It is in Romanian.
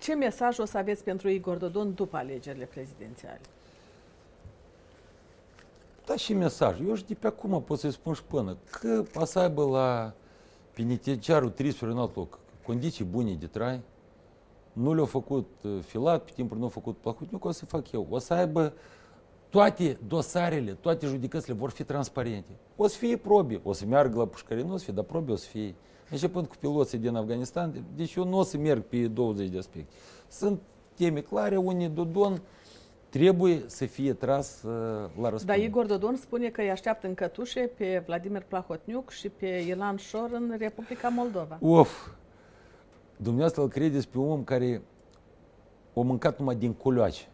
Ce mesaj o să aveți pentru Igor Dodon după alegerile prezidențiale? Da, și mesaj. Eu și de pe acum pot să-i spun și până că o să aibă la penitenciarul 13 în alt loc condiții bune de trai. Nu le-a făcut Filat, pe timpul nu a făcut Plahotniuc, o să fac eu. O să aibă toate dosarele, toate judecățile vor fi transparente. O să fie probe, o să meargă la pușcărie, nu o să fie, dar probe o să fie. Începând cu piloții din Afganistan, deci eu nu o să merg pe 20 de aspecte. Sunt teme clare, unii Dodon trebuie să fie tras la răspundere. Dar Igor Dodon spune că îi așteaptă în cătușe pe Vladimir Plahotniuc și pe Ilan Șor în Republica Moldova. Of! Dumneavoastră îl credeți pe un om care a mâncat numai din culoace.